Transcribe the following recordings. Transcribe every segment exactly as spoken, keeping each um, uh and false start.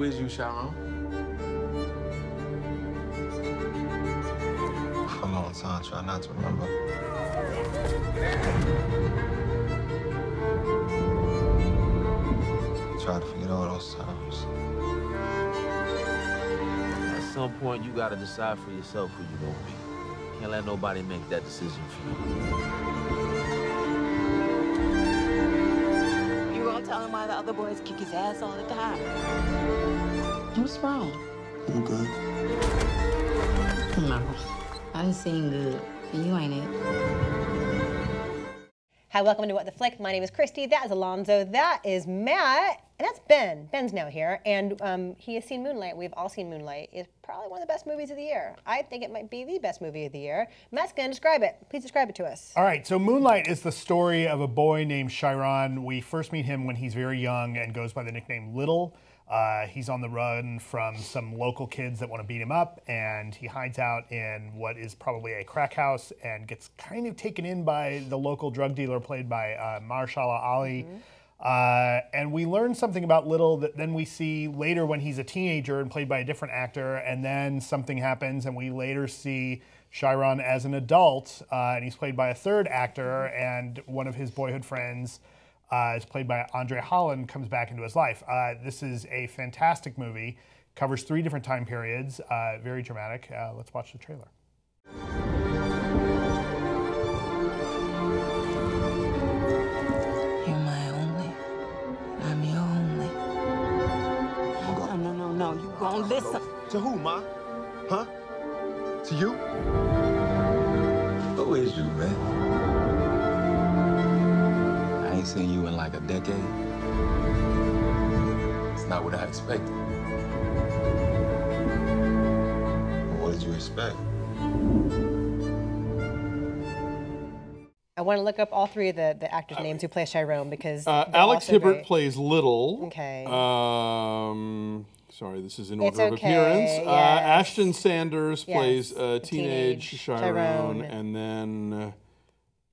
Where's you, Chiron? For a long time, try not to remember. Try to forget all those times. At some point, you gotta decide for yourself who you're gonna be. Can't let nobody make that decision for you. You gonna tell him why the other boys kick his ass all the time? What's wrong? I'm good. No. I done seen good. You ain't it. Hi, welcome to What The Flick. My name is Christy. That is Alonso. That is Matt. And that's Ben. Ben's now here. And um, he has seen Moonlight. We've all seen Moonlight. It's probably one of the best movies of the year. I think it might be the best movie of the year. Matt's going to describe it. Please describe it to us. All right. So Moonlight is the story of a boy named Chiron. We first meet him when he's very young and goes by the nickname Little. Uh, he's on the run from some local kids that want to beat him up, and he hides out in what is probably a crack house and gets kind of taken in by the local drug dealer played by uh, Mahershala Ali. Mm-hmm. uh, and we learn something about Little that then we see later when he's a teenager and played by a different actor, and then something happens and we later see Chiron as an adult, uh, and he's played by a third actor, and one of his boyhood friends, Uh, is played by Andre Holland, comes back into his life. Uh, this is a fantastic movie, covers three different time periods, uh, very dramatic. Uh, let's watch the trailer. You're my only, I'm your only. No, no, no, no, you gon' listen. To who, Ma? Huh? To you? Who is you, man? I ain't seen you in like a decade. It's not what I expected. What did you expect? I want to look up all three of the, the actors' I names mean, who play Chiron because uh, Alex Hibbert very... plays Little. Okay. Um, sorry, this is in order okay. of appearance. Yes. Uh, Ashton Sanders yes. plays uh, teenage, teenage Chiron, Chiron, and then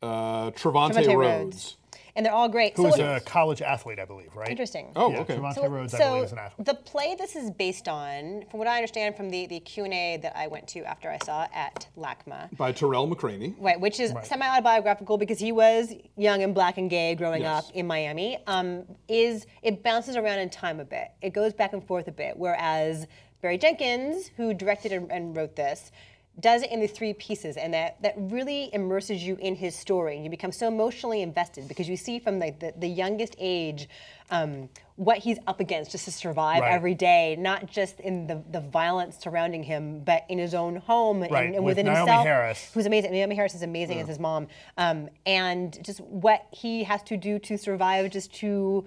uh, Trevante, Trevante Rhodes. Rhodes. And they're all great. Who so is a college athlete, I believe, right? Interesting. Oh, yeah, okay. Trevante so, Rhodes, I so believe, is an athlete. The play this is based on, from what I understand from the, the Q and A that I went to after I saw at LACMA. By Terrell McCraney. Right, which is right. semi-autobiographical because he was young and black and gay growing yes. up in Miami. Um, is it bounces around in time a bit. It goes back and forth a bit, whereas Barry Jenkins, who directed and, and wrote this, does it in the three pieces, and that, that really immerses you in his story. You become so emotionally invested because you see from the, the, the youngest age um, what he's up against just to survive right. every day, not just in the, the violence surrounding him, but in his own home right. and, and With within Naomi himself. Naomi Harris. Who's amazing. Naomi Harris is amazing yeah. as his mom. Um, and just what he has to do to survive, just to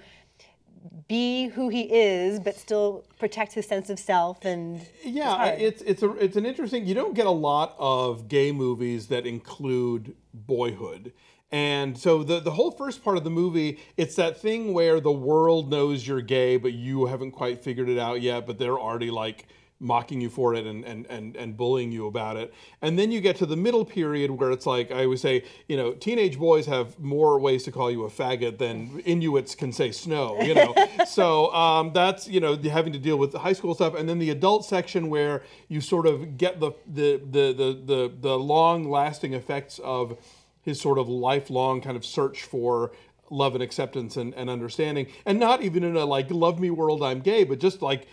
be who he is, but still protect his sense of self. And yeah, it's it's a it's an interesting. You don't get a lot of gay movies that include boyhood, and so the the whole first part of the movie, it's that thing where the world knows you're gay, but you haven't quite figured it out yet. But they're already like mocking you for it and, and, and, and bullying you about it. And then you get to the middle period where it's like, I always say, you know, teenage boys have more ways to call you a faggot than Inuits can say snow, you know. so um, that's, you know, having to deal with the high school stuff. And then the adult section where you sort of get the the the the, the, the long-lasting effects of his sort of lifelong kind of search for love and acceptance and, and understanding. And not even in a, like, love me world, I'm gay, but just like,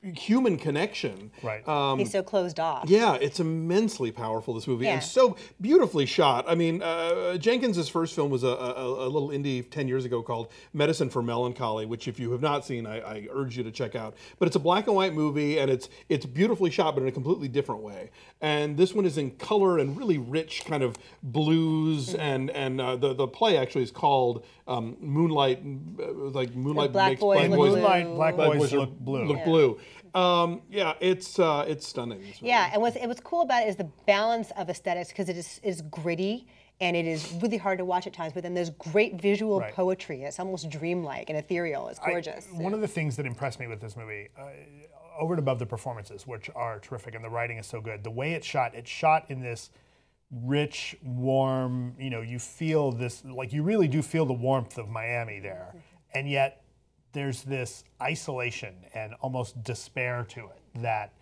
human connection. Right. Um, He's so closed off. Yeah, it's immensely powerful, this movie, yeah. and so beautifully shot. I mean, uh, Jenkins' first film was a, a, a little indie ten years ago called Medicine for Melancholy, which if you have not seen, I, I urge you to check out. But it's a black and white movie, and it's it's beautifully shot, but in a completely different way. And this one is in color and really rich kind of blues, mm-hmm. and, and uh, the, the play actually is called um, Moonlight, like Moonlight black makes boys black boys, Moonlight, black boys, boys look blue. Look yeah. blue. Um, yeah, it's uh, it's stunning. Yeah, and what's it what's cool about it is the balance of aesthetics because it is is gritty and it is really hard to watch at times. But then there's great visual right. poetry. It's almost dreamlike and ethereal. It's gorgeous. I, one yeah. of the things that impressed me with this movie, uh, over and above the performances, which are terrific, and the writing is so good. The way it's shot, it's shot in this rich, warm. You know, you feel this like you really do feel the warmth of Miami there, and yet there's this isolation and almost despair to it that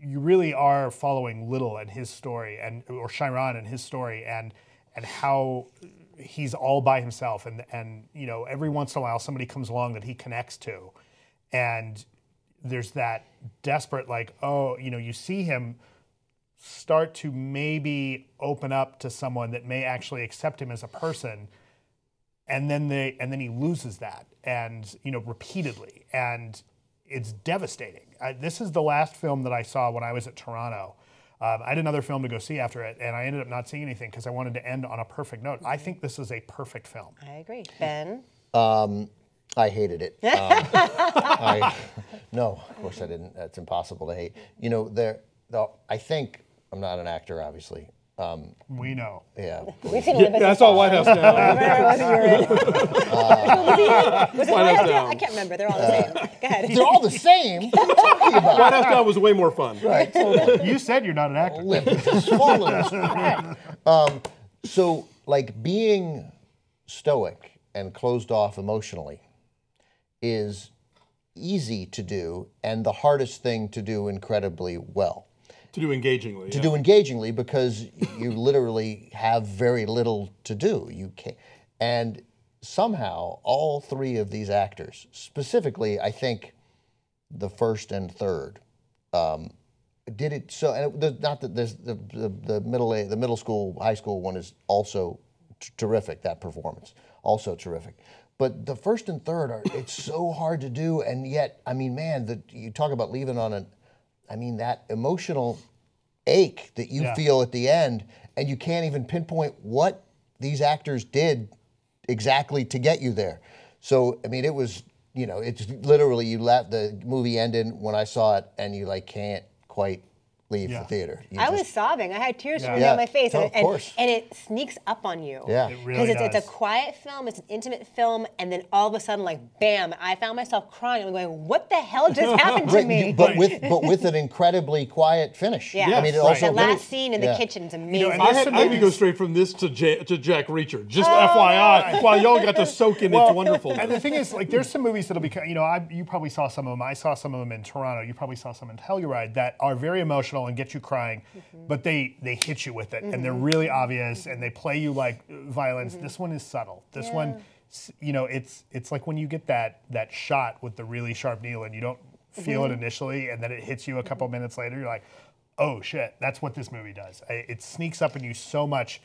you really are following Little and his story, and or Chiron and his story, and and how he's all by himself, and and you know every once in a while somebody comes along that he connects to, and there's that desperate like oh you know you see him start to maybe open up to someone that may actually accept him as a person, and then they and then he loses that, and you know repeatedly, and it's devastating. I, this is the last film that I saw when I was at Toronto. Um, I had another film to go see after it, and I ended up not seeing anything because I wanted to end on a perfect note. I think this is a perfect film. I agree. Ben? Um, I hated it. Um, I, no, of course I didn't. That's impossible to hate. You know, there. The, I think, I'm not an actor, obviously. Um, we know. Yeah. We can live yeah that's all White House Down. I remember what you were in. Uh, was it White House Down? I can't remember. They're all the same. Uh, Go ahead. They're all the same? What are you talking about? White House Down was way more fun. Right. Totally. You said you're not an actor. Lips. Small lips. um, so, like, being stoic and closed off emotionally is easy to do and the hardest thing to do incredibly well. To do engagingly. To yeah. do engagingly because you literally have very little to do. You can't, and somehow all three of these actors, specifically I think the first and third, um, did it so. And it, not that there's the, the the middle the middle school high school one is also t terrific. That performance also terrific. But the first and third are it's so hard to do, and yet I mean, man, the, you talk about leaving on an. I mean, that emotional ache that you yeah. feel at the end, and you can't even pinpoint what these actors did exactly to get you there. So, I mean, it was, you know, it's literally, you left, the movie ended when I saw it, and you, like, can't quite leave yeah. the theater. You I just, was sobbing. I had tears yeah. running yeah. down my face. Oh, and, of course. And, and it sneaks up on you. Yeah. It really does. Because it's, it's a quiet film, it's an intimate film, and then all of a sudden, like, bam, I found myself crying. I'm going, what the hell just happened to right. me? But, right. with, but with an incredibly quiet finish. Yeah. Yes. I mean, it right. also the last really, scene in yeah. the kitchen is amazing. You know, and I, had, I had to go straight from this to, J to Jack Reacher, just oh, F Y I, while y'all got to soak in well, its wonderful. And the thing is, like, there's some movies that'll be, you know, I, you probably saw some of them. I saw some of them in Toronto. You probably saw some in Telluride that are very emotional and get you crying, mm-hmm. but they they hit you with it, mm-hmm. and they're really obvious, mm-hmm. and they play you like violence. Mm-hmm. This one is subtle. This yeah. one, you know, it's it's like when you get that that shot with the really sharp needle, and you don't feel mm-hmm. it initially, and then it hits you a couple mm-hmm. minutes later. You're like, oh shit, that's what this movie does. It sneaks up on you so much,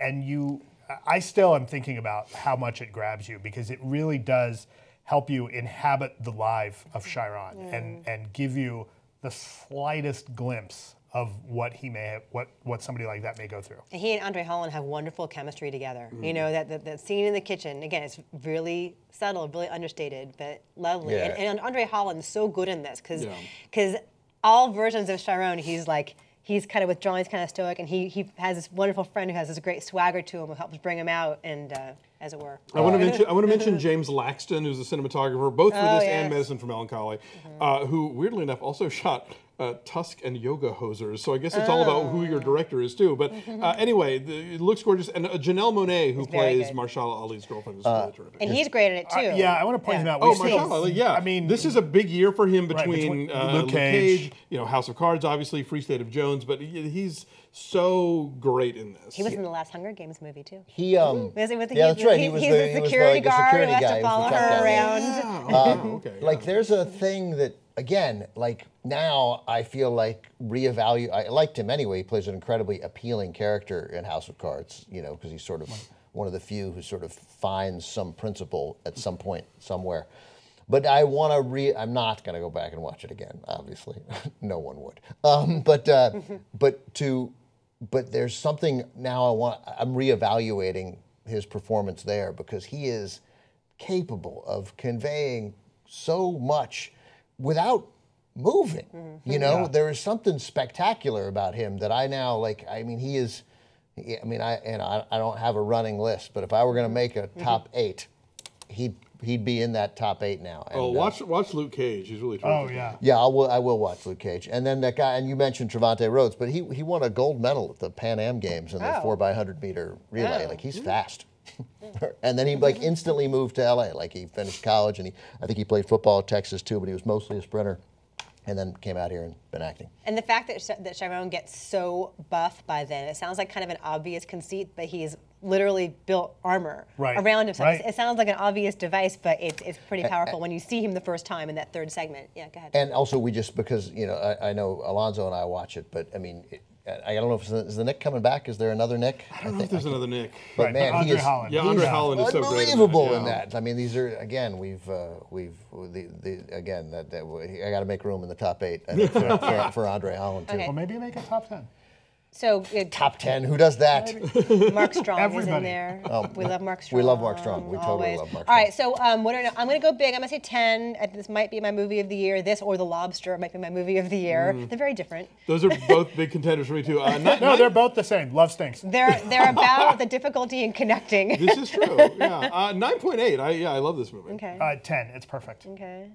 and you, I still am thinking about how much it grabs you because it really does help you inhabit the life of Chiron mm-hmm. and and give you the slightest glimpse of what he may have, what what somebody like that may go through. He and Andre Holland have wonderful chemistry together. Mm. You know that, that that scene in the kitchen again. It's really subtle, really understated, but lovely. Yeah. And, and Andre Holland's so good in this because because yeah. all versions of Chiron, he's like he's kind of withdrawn, he's kind of stoic, and he he has this wonderful friend who has this great swagger to him, who helps bring him out and. Uh, As it were. I want to mention, I want to mention James Laxton, who's a cinematographer, both for oh, this yes. and Medicine for Melancholy, mm-hmm. uh, who, weirdly enough, also shot uh, Tusk and Yoga Hosers. So I guess it's oh. all about who your director is, too. But uh, anyway, the, it looks gorgeous. And uh, Janelle Monae, who he's plays Mahershala Ali's girlfriend, is uh, really terrific. And he's great in it, too. Uh, yeah, I want to point yeah. him out. Oh, Mahershala Ali, yeah. I mean, this is a big year for him between, right, between uh, Luke Cage. Luke Cage, you know, House of Cards, obviously, Free State of Jones, but he, he's... so great in this. He was yeah. in the last Hunger Games movie too. He um was he with the, yeah, that's right. He, he was the, the security, he was like guard security who has guy. to follow her guy. around. Yeah. Yeah. Um, okay, yeah. Like there's a thing that again, like now I feel like reevaluate. I liked him anyway. He plays an incredibly appealing character in House of Cards, you know, because he's sort of one of the few who sort of finds some principle at some point somewhere. But I want to re. I'm not going to go back and watch it again. Obviously, no one would. Um, but uh, but to. But there's something now I want, I'm reevaluating his performance there because he is capable of conveying so much without moving. Mm-hmm. You know, yeah. there is something spectacular about him that I now like, I mean, he is, I mean, I, and I, I don't have a running list, but if I were going to make a top mm-hmm. eight, he'd He'd be in that top eight now. And, oh, watch uh, watch Luke Cage. He's really terrific. Oh yeah. Yeah, I will. I will watch Luke Cage. And then that guy. And you mentioned Trevante Rhodes, but he he won a gold medal at the Pan Am Games in oh. the four by hundred meter relay. Oh. Like he's mm. fast. And then he like instantly moved to L A. Like he finished college and he, I think he played football at Texas too, but he was mostly a sprinter. And then came out here and been acting. And the fact that, that Chiron gets so buff by then, it sounds like kind of an obvious conceit, but he's literally built armor right. around himself. Right. It sounds like an obvious device, but it's, it's pretty powerful and, when you see him the first time in that third segment. Yeah, go ahead. And also we just, because, you know, I, I know Alonso and I watch it, but I mean, it, I don't know if it's the, is the Nick coming back. Is there another Nick? I don't I think, know if there's another Nick. But right, man, but Andre he is, Holland. Yeah, Andre Holland is so great. Unbelievable in that. Yeah. I mean, these are again. We've uh, we've the, the again that, that I got to make room in the top eight I think, for, for, for Andre Holland too. Okay. Well, maybe make a top ten. So uh, top ten. Who does that? Mark Strong Everybody. is in there. Oh, we love Mark Strong. We love Mark Strong. We totally Always. love Mark Strong. All right. So um, what are, I'm going to go big. I'm going to say ten. This might be my movie of the year. This or The Lobster might be my movie of the year. Mm. They're very different. Those are both big contenders for me too. Uh, not, no, they're both the same. Love stinks. They're they're about the difficulty in connecting. This is true. Yeah. Uh, Nine point eight. I yeah. I love this movie. Okay. Uh, ten. It's perfect. Okay.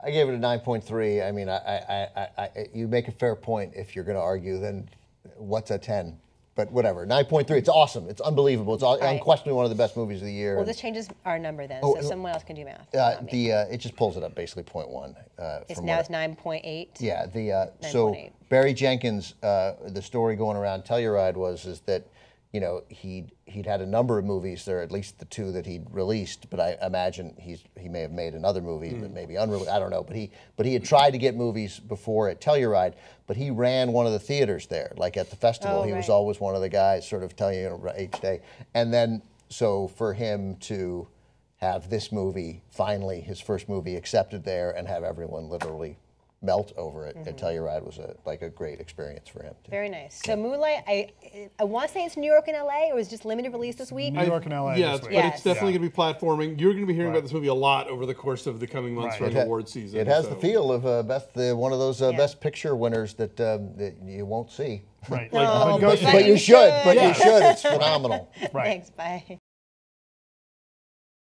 I gave it a nine point three. I mean, I I, I I you make a fair point if you're going to argue then. What's a ten? But whatever. nine point three. It's awesome. It's unbelievable. It's all, right. unquestionably one of the best movies of the year. Well, this changes our number then, oh, so someone else can do math. Uh, the uh, it just pulls it up basically point one. Uh, it's now it's nine point eight. Yeah. The uh, so Barry Jenkins, uh, the story going around Telluride was is that you know he'd he'd had a number of movies there, at least the two that he'd released. But I imagine he's he may have made another movie mm. that maybe unreleased. I don't know. But he but he had tried to get movies before at Telluride. But he ran one of the theaters there, like at the festival. Oh, he right. was always one of the guys sort of telling you each day. And then, so for him to have this movie, finally his first movie accepted there and have everyone literally melt over it mm-hmm. at Telluride was a, like a great experience for him. Too. Very nice. So yeah. Moonlight, I I want to say it's New York and L A, or was it just limited release this week? New York and L A Yeah, this week. Yes. But it's definitely yeah. going to be platforming. You're going to be hearing right. about this movie a lot over the course of the coming months right. during award season. It has so. the feel of uh, best, the, one of those uh, yeah. best picture winners that, um, that you won't see. Right. Like, no, but, but, but you should. should. But yeah. you should. It's phenomenal. Right. Thanks. Bye.